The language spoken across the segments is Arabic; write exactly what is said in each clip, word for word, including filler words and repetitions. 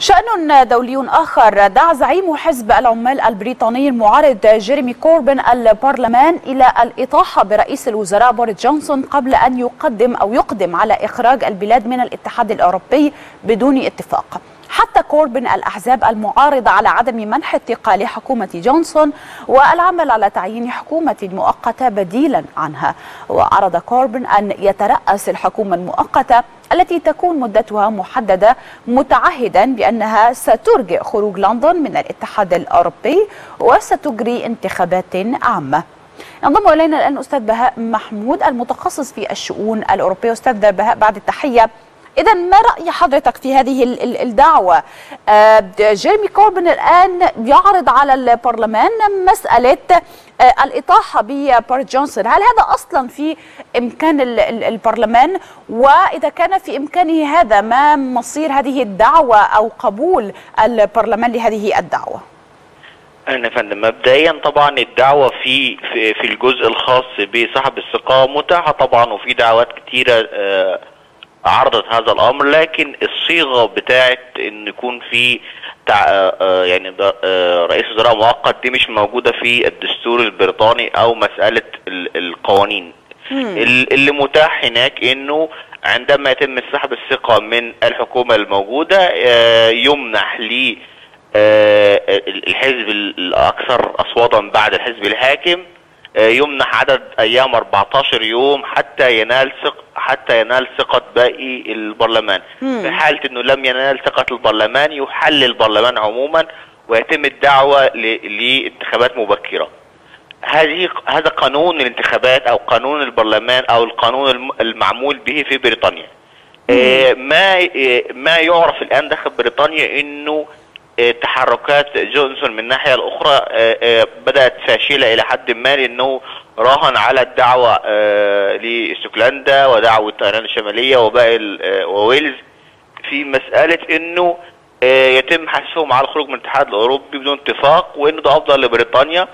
شأن دولي آخر دعا زعيم حزب العمال البريطاني المعارض جيريمي كوربين البرلمان إلى الإطاحة برئيس الوزراء بوريس جونسون قبل أن يقدم أو يقدم على إخراج البلاد من الاتحاد الأوروبي بدون اتفاق. حتى كوربين الأحزاب المعارضة على عدم منح الثقة لحكومة جونسون والعمل على تعيين حكومة مؤقتة بديلا عنها. وعرض كوربين أن يترأس الحكومة المؤقتة التي تكون مدتها محددة، متعهدا بأنها سترجئ خروج لندن من الاتحاد الأوروبي وستجري انتخابات عامة. ينضم إلينا الآن أستاذ بهاء محمود المتخصص في الشؤون الأوروبية. أستاذ بهاء بعد التحية، إذا ما رأي حضرتك في هذه الدعوة؟ جيرمي كوربين الآن يعرض على البرلمان مسألة الإطاحة ببوريس جونسون، هل هذا أصلا في إمكان البرلمان؟ وإذا كان في إمكانه هذا، ما مصير هذه الدعوة أو قبول البرلمان لهذه الدعوة؟ أنا فندم، مبدئيا طبعا الدعوة في في الجزء الخاص بصاحب الثقة متاحة طبعا، وفي دعوات كثيرة عرضت هذا الامر، لكن الصيغه بتاعت ان يكون في يعني رئيس وزراء مؤقت دي مش موجوده في الدستور البريطاني او مساله القوانين. اللي متاح هناك انه عندما يتم سحب الثقه من الحكومه الموجوده يمنح لي الحزب الاكثر اصواتا بعد الحزب الحاكم يمنح عدد ايام أربعة عشر يوم حتى ينال ثقه حتى ينال ثقه باقي البرلمان. مم. في حاله انه لم ينال ثقه البرلمان يحل البرلمان عموما ويتم الدعوه لانتخابات مبكره. هذه هذا قانون الانتخابات او قانون البرلمان او القانون المعمول به في بريطانيا. آه ما آه ما يعرف الان داخل بريطانيا انه تحركات جونسون من الناحية الأخرى بدأت فاشلة إلى حد ما، لأنه راهن على الدعوة لاسكتلندا ودعوة أيرلندا الشمالية وباقي وويلز في مسألة إنه يتم حثهم على الخروج من الاتحاد الأوروبي بدون اتفاق، وإنه ده أفضل لبريطانيا.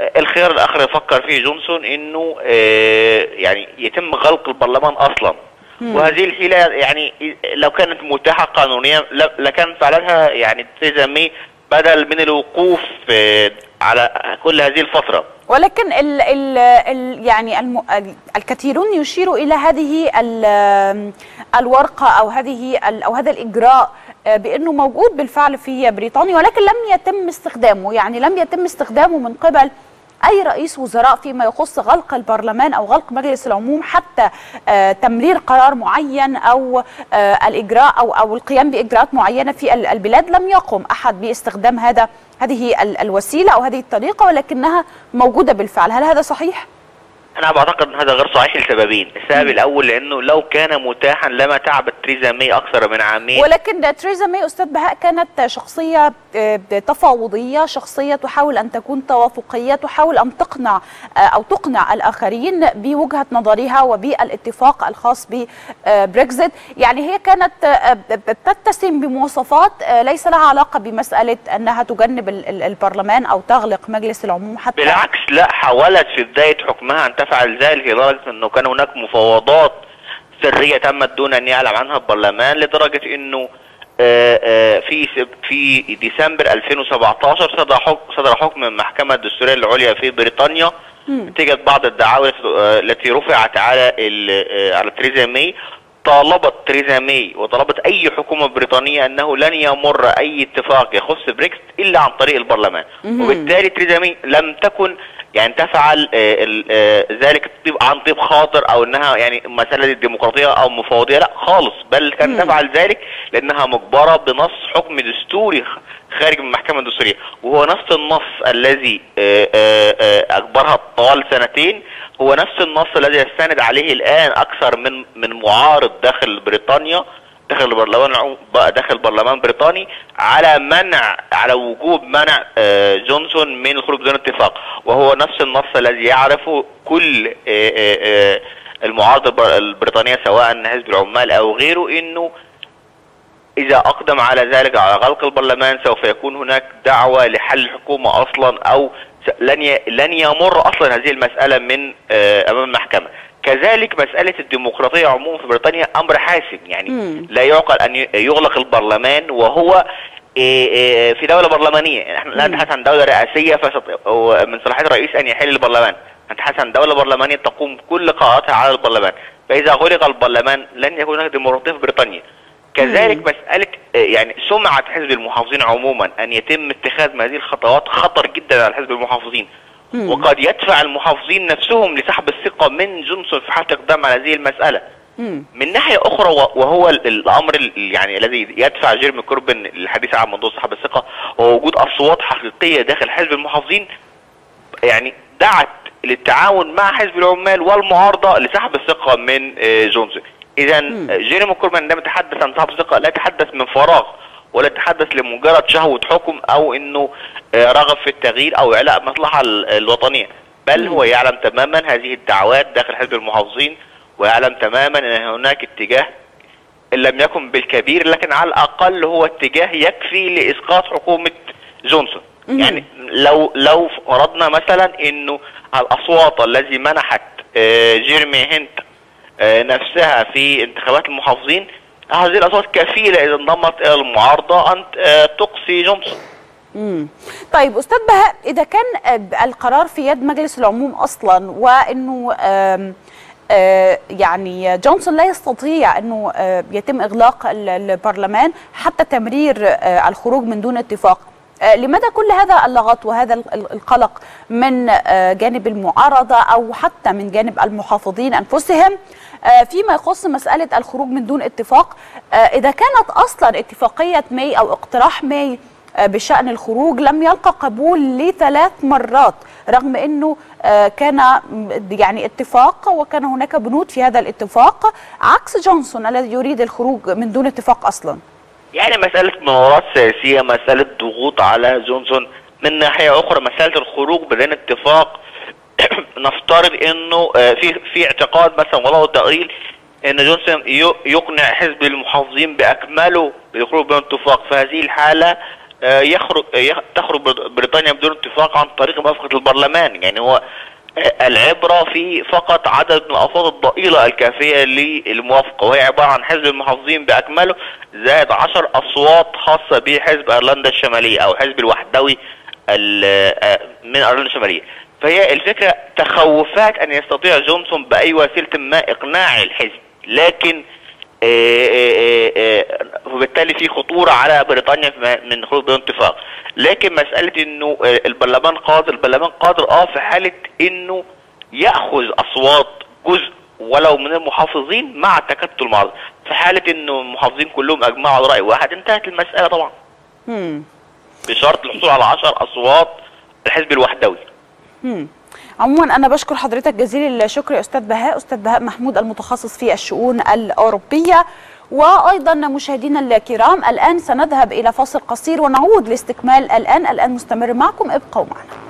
الخيار الآخر يفكر فيه جونسون إنه يعني يتم غلق البرلمان أصلاً. وهذه الحيلة يعني لو كانت متاحة قانونيا لكان فعلها يعني تيريزا ماي بدل من الوقوف على كل هذه الفترة. ولكن ال ال ال يعني الم الكثيرون يشيروا إلى هذه الورقة أو هذه أو هذا الإجراء بأنه موجود بالفعل في بريطانيا ولكن لم يتم استخدامه، يعني لم يتم استخدامه من قبل أي رئيس وزراء فيما يخص غلق البرلمان أو غلق مجلس العموم، حتى تمرير قرار معين أو الإجراء أو أو القيام بإجراءات معينة في البلاد. لم يقم أحد باستخدام هذا هذه الوسيلة أو هذه الطريقة، ولكنها موجودة بالفعل. هل هذا صحيح؟ أنا بعتقد أن هذا غير صحيح لسببين، السبب الأول لأنه لو كان متاحا لما تعبت تريزا ماي أكثر من عامين. ولكن تريزا ماي أستاذ بهاء كانت شخصية تفاوضية، شخصية تحاول أن تكون توافقية، تحاول أن تقنع أو تقنع الآخرين بوجهة نظرها وبالاتفاق الخاص ببريكزيت، يعني هي كانت تتسم بمواصفات ليس لها علاقة بمسألة أنها تجنب البرلمان أو تغلق مجلس العموم حتى. بالعكس، لا، حاولت في بداية حكمها أن فعل ذلك لدرجة انه كان هناك مفاوضات سرية تمت دون ان يعلم عنها البرلمان، لدرجة انه في في ديسمبر ألفين وسبعة عشر صدر حكم صدر حكم من المحكمة الدستورية العليا في بريطانيا نتيجة بعض الدعاوى التي رفعت على على تريزا ماي. طالبت تريزا ماي وطلبت اي حكومة بريطانية انه لن يمر اي اتفاق يخص بريكس الا عن طريق البرلمان، وبالتالي تريزا ماي لم تكن يعني تفعل ذلك عن طيب خاطر او انها يعني مساله الديمقراطيه او مفاوضيه، لا خالص، بل كانت تفعل ذلك لانها مجبره بنص حكم دستوري خارج من المحكمه الدستوريه، وهو نفس النص الذي اجبرها طوال سنتين، هو نفس النص الذي يستند عليه الان اكثر من من معارض داخل بريطانيا داخل البرلمان داخل البرلمان البريطاني على منع على وجوب منع جونسون من الخروج بدون اتفاق، وهو نفس النص الذي يعرفه كل المعارضه البريطانيه سواء حزب العمال او غيره، انه اذا اقدم على ذلك على غلق البرلمان سوف يكون هناك دعوه لحل الحكومه اصلا او لن لن يمر اصلا هذه المساله من امام المحكمه. كذلك مسألة الديمقراطية عموما في بريطانيا أمر حاسم، يعني لا يعقل أن يغلق البرلمان وهو في دوله برلمانيه، يعني احنا لا نبحث عن دوله رئاسيه فمن صلاحيات الرئيس ان يحل البرلمان، نبحث عن دوله برلمانيه تقوم كل قراراتها على البرلمان، فاذا غلق البرلمان لن يكون هناك ديمقراطيه في بريطانيا. كذلك مساله يعني سمعه حزب المحافظين عموما ان يتم اتخاذ هذه الخطوات خطر جدا على حزب المحافظين، وقد يدفع المحافظين نفسهم لسحب الثقه من جونسون في حال اقدام على هذه المساله. من ناحيه اخرى وهو الامر يعني الذي يدفع جيرمي كوربن للحديث عن موضوع سحب الثقه ووجود اصوات حقيقيه داخل حزب المحافظين يعني دعت للتعاون مع حزب العمال والمعارضه لسحب الثقه من جونسون. اذا جيرمي كوربن عندما يتحدث عن سحب الثقه لا يتحدث من فراغ ولا يتحدث لمجرد شهوه حكم او انه رغب في التغيير او اعلاء المصلحه الوطنيه، بل هو يعلم تماما هذه الدعوات داخل حزب المحافظين ويعلم تماما ان هناك اتجاه ان لم يكن بالكبير لكن على الاقل هو اتجاه يكفي لاسقاط حكومه جونسون. يعني لو لو فرضنا مثلا انه الاصوات التي منحت جيرمي هنت نفسها في انتخابات المحافظين، هذه الاصوات كفيله اذا انضمت الى المعارضه ان تقصي جونسون. امم طيب استاذ بهاء، اذا كان القرار في يد مجلس العموم اصلا وانه آه يعني جونسون لا يستطيع أنه آه يتم إغلاق البرلمان حتى تمرير آه الخروج من دون اتفاق، آه لماذا كل هذا اللغط وهذا القلق من آه جانب المعارضة أو حتى من جانب المحافظين أنفسهم آه فيما يخص مسألة الخروج من دون اتفاق؟ آه إذا كانت أصلا اتفاقية ماي أو اقتراح ماي بشأن الخروج لم يلقى قبول لثلاث مرات رغم أنه كان يعني اتفاق وكان هناك بنود في هذا الاتفاق، عكس جونسون الذي يريد الخروج من دون اتفاق أصلا. يعني مسألة مناورات سياسية، مسألة ضغوط على جونسون. من ناحية أخرى مسألة الخروج بدون اتفاق نفترض أنه في في اعتقاد مثلا والله تقرير أن جونسون يقنع حزب المحافظين بأكمله بالخروج بدون اتفاق، فهذه الحالة يخرج تخرج بريطانيا بدون اتفاق عن طريق موافقه البرلمان. يعني هو العبره في فقط عدد من الاصوات الضئيله الكافيه للموافقه، وهي عباره عن حزب المحافظين باكمله زائد عشر اصوات خاصه بحزب ايرلندا الشماليه او الحزب الوحدوي من ايرلندا الشماليه. فهي الفكره تخوفات ان يستطيع جونسون باي وسيله ما اقناع الحزب، لكن إيه إيه إيه وبالتالي في خطوره على بريطانيا من خروج بدون اتفاق. لكن مساله انه البرلمان قادر، البرلمان قادر اه في حاله انه ياخذ اصوات جزء ولو من المحافظين مع تكتل المعارضه، في حاله انه المحافظين كلهم اجمعوا على راي واحد انتهت المساله طبعا. امم بشرط الحصول على عشر اصوات الحزب الوحدوي. امم عموما انا بشكر حضرتك جزيل الشكر يا استاذ بهاء، استاذ بهاء محمود المتخصص في الشؤون الاوروبيه. وايضا مشاهدينا الكرام الان سنذهب الى فاصل قصير ونعود لاستكمال الان، الان مستمر معكم، ابقوا معنا.